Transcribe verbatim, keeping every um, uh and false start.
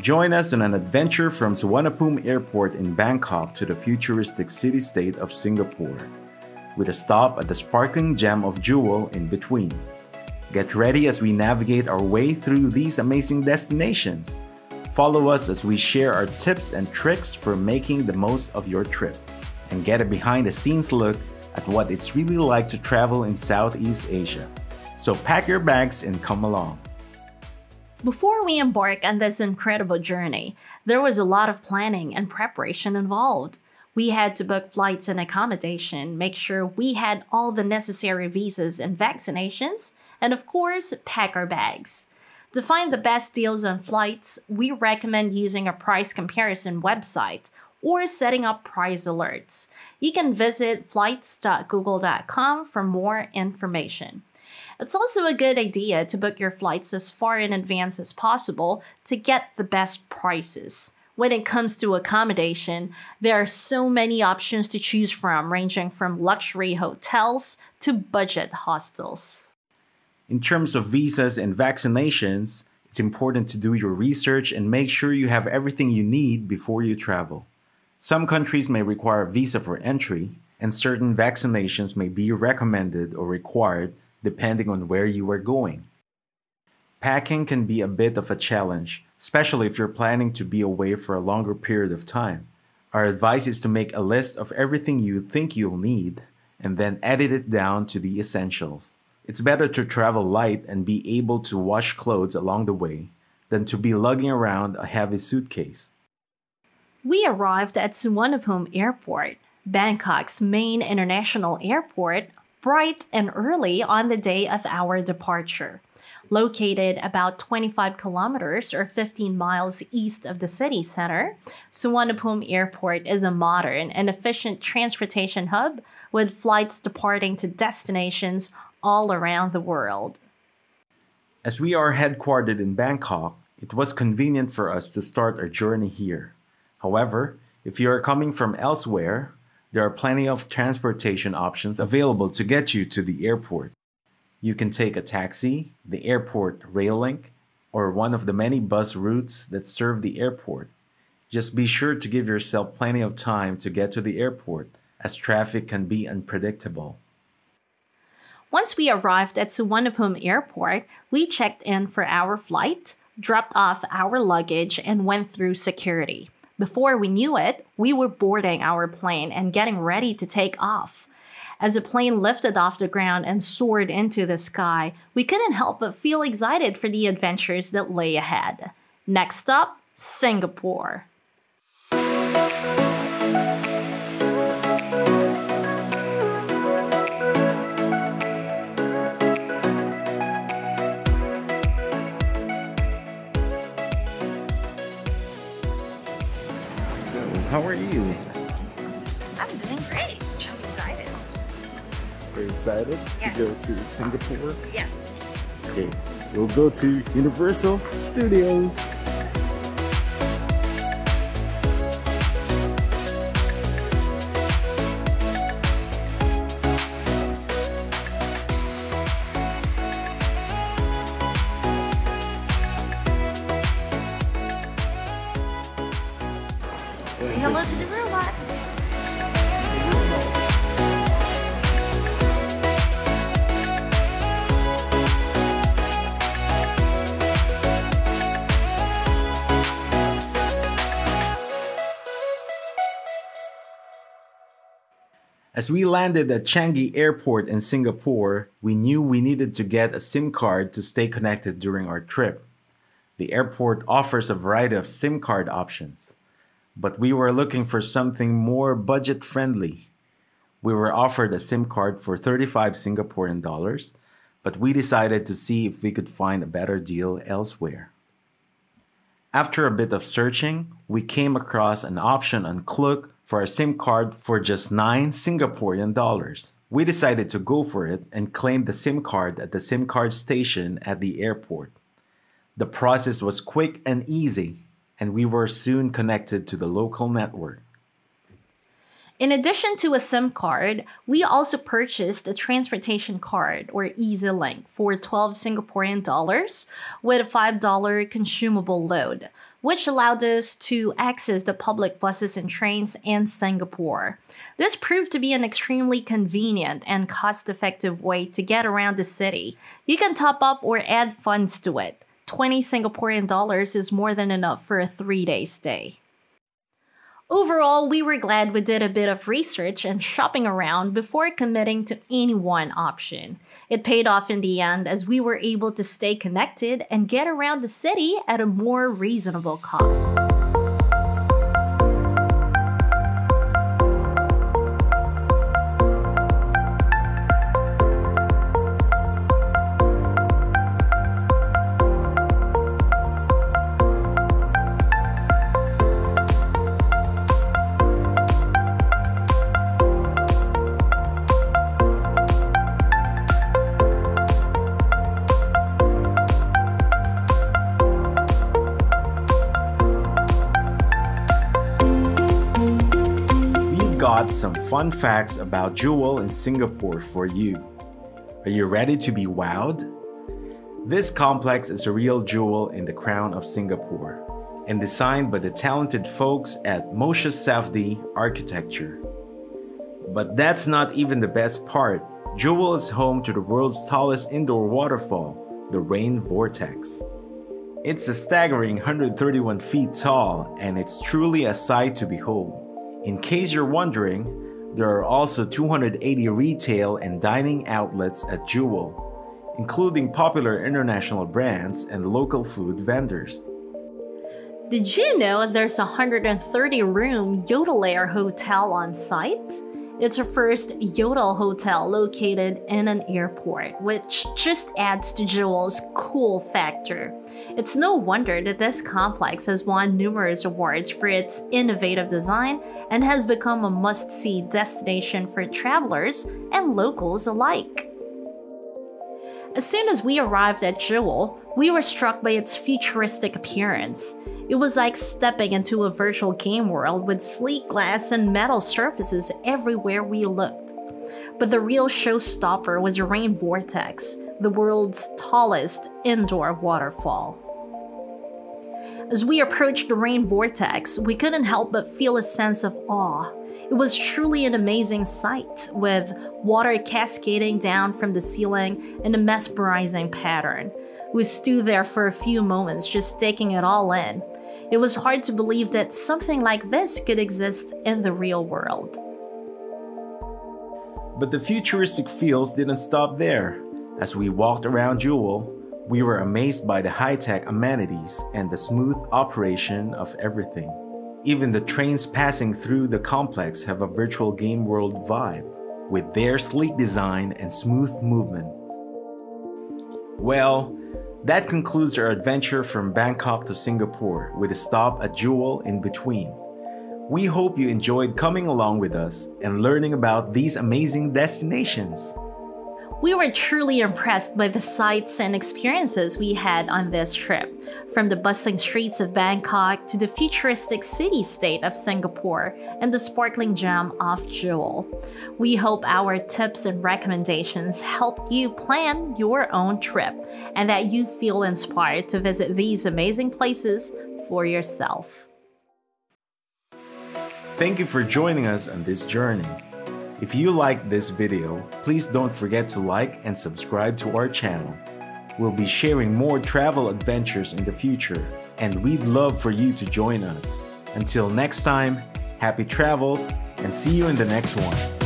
Join us on an adventure from Suvarnabhumi Airport in Bangkok to the futuristic city-state of Singapore, with a stop at the sparkling gem of Jewel in between. Get ready as we navigate our way through these amazing destinations. Follow us as we share our tips and tricks for making the most of your trip, and get a behind-the-scenes look at what it's really like to travel in Southeast Asia. So pack your bags and come along. Before we embark on this incredible journey, there was a lot of planning and preparation involved. We had to book flights and accommodation, make sure we had all the necessary visas and vaccinations, and of course, pack our bags. To find the best deals on flights, we recommend using a price comparison website or setting up price alerts. You can visit flights dot google dot com for more information. It's also a good idea to book your flights as far in advance as possible to get the best prices. When it comes to accommodation, there are so many options to choose from, ranging from luxury hotels to budget hostels. In terms of visas and vaccinations, it's important to do your research and make sure you have everything you need before you travel. Some countries may require a visa for entry, and certain vaccinations may be recommended or required depending on where you are going. Packing can be a bit of a challenge, especially if you're planning to be away for a longer period of time. Our advice is to make a list of everything you think you'll need and then edit it down to the essentials. It's better to travel light and be able to wash clothes along the way than to be lugging around a heavy suitcase. We arrived at Suvarnabhumi Airport, Bangkok's main international airport, bright and early on the day of our departure. Located about twenty-five kilometers or fifteen miles east of the city center, Suvarnabhumi Airport is a modern and efficient transportation hub with flights departing to destinations all around the world. As we are headquartered in Bangkok, it was convenient for us to start our journey here. However, if you are coming from elsewhere, there are plenty of transportation options available to get you to the airport. You can take a taxi, the airport rail link, or one of the many bus routes that serve the airport. Just be sure to give yourself plenty of time to get to the airport, as traffic can be unpredictable. Once we arrived at Suvarnabhumi Airport, we checked in for our flight, dropped off our luggage, and went through security. Before we knew it, we were boarding our plane and getting ready to take off. As the plane lifted off the ground and soared into the sky, we couldn't help but feel excited for the adventures that lay ahead. Next stop, Singapore. How are you? I'm doing great. I'm excited. Are you excited yes. to go to Singapore? Yeah. Okay, we'll go to Universal Studios. Hello to the robot. As we landed at Changi Airport in Singapore, we knew we needed to get a SIM card to stay connected during our trip. The airport offers a variety of SIM card options, but we were looking for something more budget-friendly. We were offered a SIM card for thirty-five Singaporean dollars, but we decided to see if we could find a better deal elsewhere. After a bit of searching, we came across an option on Klook for a SIM card for just nine Singaporean dollars. We decided to go for it and claim the SIM card at the SIM card station at the airport. The process was quick and easy, and we were soon connected to the local network. In addition to a SIM card, we also purchased a transportation card or E Z-Link for twelve Singaporean dollars with a five dollar consumable load, which allowed us to access the public buses and trains in Singapore. This proved to be an extremely convenient and cost-effective way to get around the city. You can top up or add funds to it. twenty Singaporean dollars is more than enough for a three-day stay. Overall, we were glad we did a bit of research and shopping around before committing to any one option. It paid off in the end as we were able to stay connected and get around the city at a more reasonable cost. Some fun facts about Jewel in Singapore for you. Are you ready to be wowed? This complex is a real jewel in the crown of Singapore and designed by the talented folks at Moshe Safdie Architecture. But that's not even the best part. Jewel is home to the world's tallest indoor waterfall, the Rain Vortex. It's a staggering one hundred thirty-one feet tall, and it's truly a sight to behold. In case you're wondering, there are also two hundred eighty retail and dining outlets at Jewel, including popular international brands and local food vendors. Did you know there's a one hundred thirty room Yotelair hotel on site? It's the first YOTEL hotel located in an airport, which just adds to Jewel's cool factor. It's no wonder that this complex has won numerous awards for its innovative design and has become a must-see destination for travelers and locals alike. As soon as we arrived at Jewel, we were struck by its futuristic appearance. It was like stepping into a virtual game world with sleek glass and metal surfaces everywhere we looked. But the real showstopper was the Rain Vortex, the world's tallest indoor waterfall. As we approached the Rain Vortex, we couldn't help but feel a sense of awe. It was truly an amazing sight, with water cascading down from the ceiling in a mesmerizing pattern. We stood there for a few moments, just taking it all in. It was hard to believe that something like this could exist in the real world. But the futuristic feels didn't stop there. As we walked around Jewel, we were amazed by the high-tech amenities and the smooth operation of everything. Even the trains passing through the complex have a virtual game world vibe, with their sleek design and smooth movement. Well, that concludes our adventure from Bangkok to Singapore, with a stop at Jewel in between. We hope you enjoyed coming along with us and learning about these amazing destinations. We were truly impressed by the sights and experiences we had on this trip, from the bustling streets of Bangkok to the futuristic city-state of Singapore and the sparkling gem of Jewel. We hope our tips and recommendations help you plan your own trip and that you feel inspired to visit these amazing places for yourself. Thank you for joining us on this journey. If you like this video, please don't forget to like and subscribe to our channel. We'll be sharing more travel adventures in the future, and we'd love for you to join us. Until next time, happy travels, and see you in the next one.